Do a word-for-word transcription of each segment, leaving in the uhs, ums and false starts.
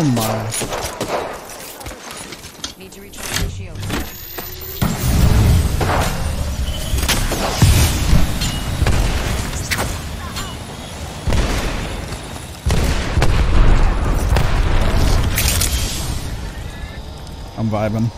einmal. Am Weiben.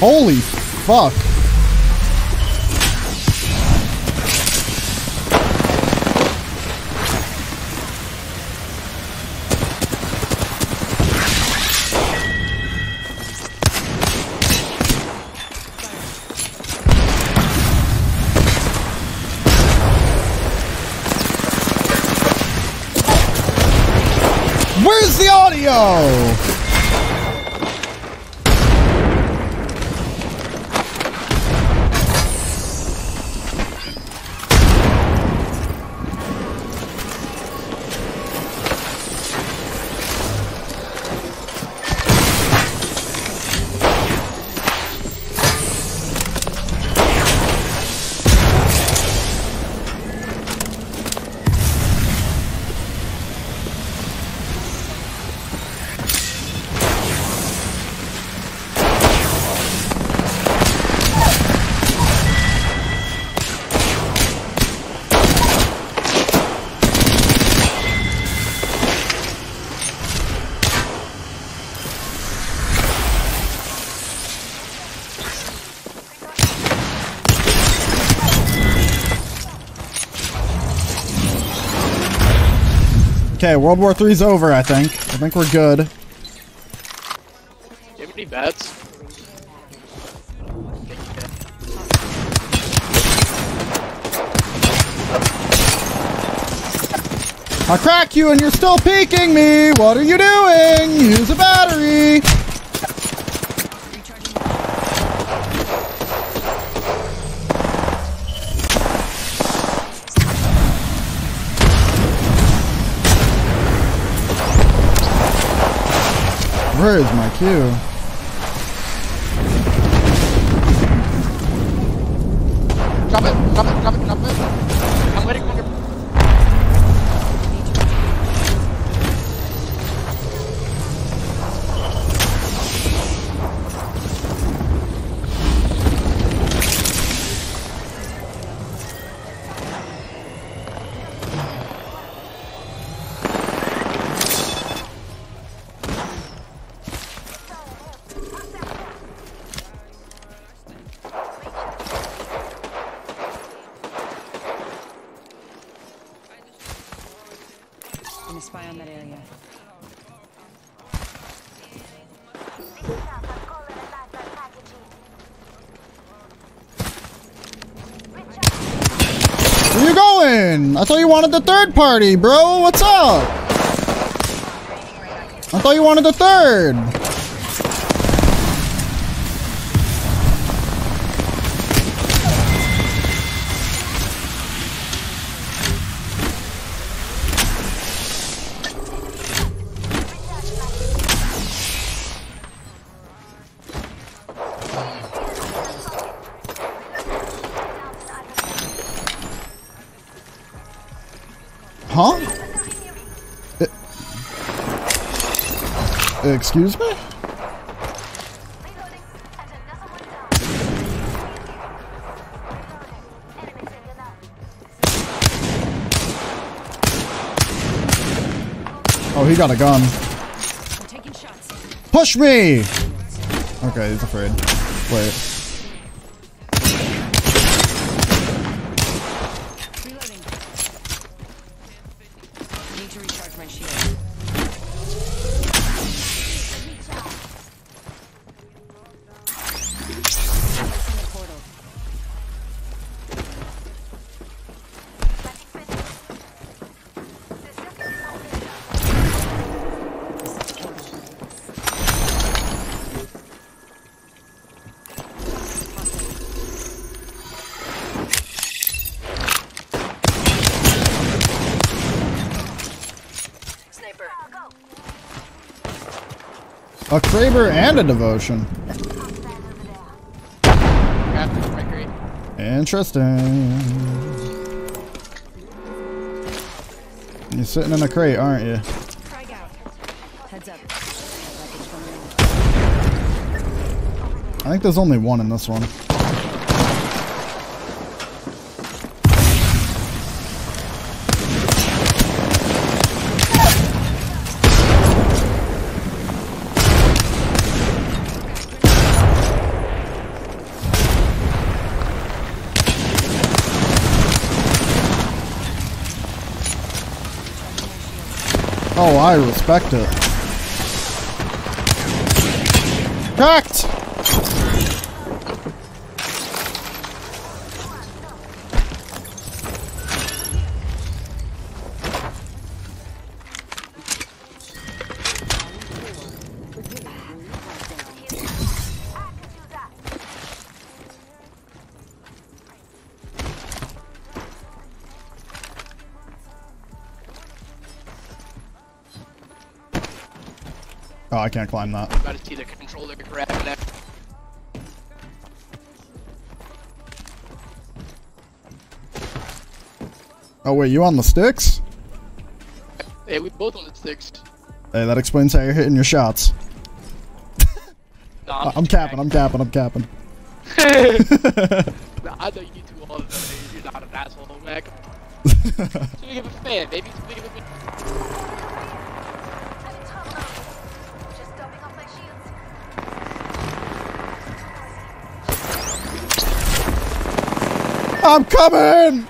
Holy fuck. Where's the audio? Okay, World War three's over, I think. I think we're good. Do you have any bats? I crack you and you're still peeking me! What are you doing? Use a battery! Where is my cue? Drop it! Drop it! Drop it! Drop it! I'm waiting for your... Spy on that area. Where you going? I thought you wanted the third party, bro. What's up? I thought you wanted the third. Huh? It, excuse me? Oh, he got a gun. Push me! Okay, he's afraid. Wait. A Kraber and a Devotion. Got this, my great. Interesting. You're sitting in a crate, aren't you? Heads up. I think there's only one in this one. Oh, I respect it. Cracked! Oh, I can't climb that. I'm about to see the controller grab that. Oh wait, you on the sticks? Hey, we both on the sticks. Hey, that explains how you're hitting your shots. No, I'm, I'm capping, I'm capping, I'm capping. No, I know you two all the time. You're not an asshole, Mac. So we give a fan, baby. So we give a I'm coming!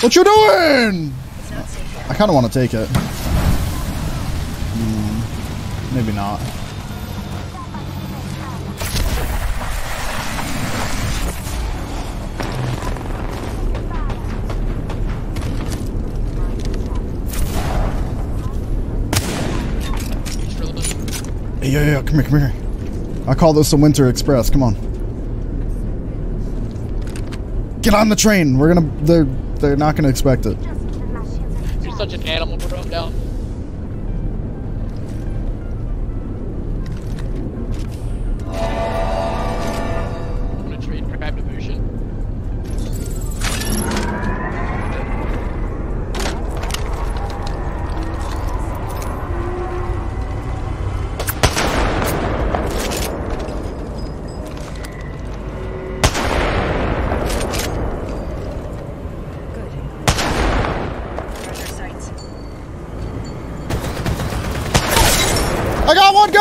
What you doing? I kind of want to take it. Mm, maybe not. Yo, yo, come here, come here. I call this the Winter Express. Come on. Get on the train. We're gonna. They're. They're not gonna expect it. You're such an animal, bro. Down. I'm gonna trade Kraber Devotion. I got one, go!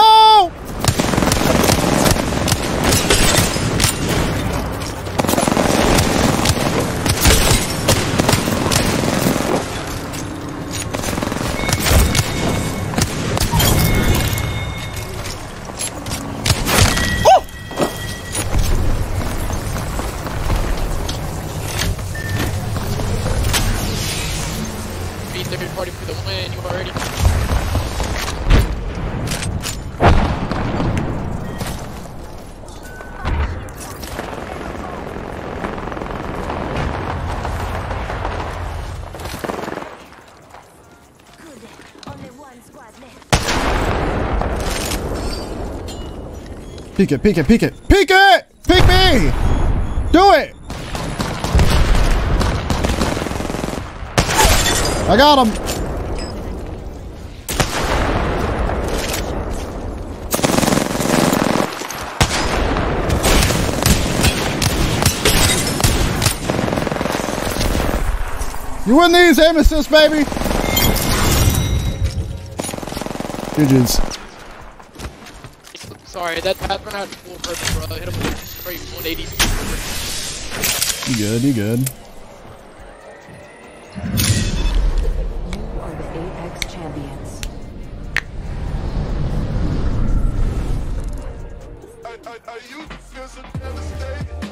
Oh! Beat the party for the win, you already. Peek it, peek it, peek it, peek it! Peek me! Do it! I got him! You win these aim assists, baby! G Gs's. Sorry, that happened out of full purpose, bro. I hit him with straight one eighty. You good, you good. You are the Apex champions. Are, are, are you just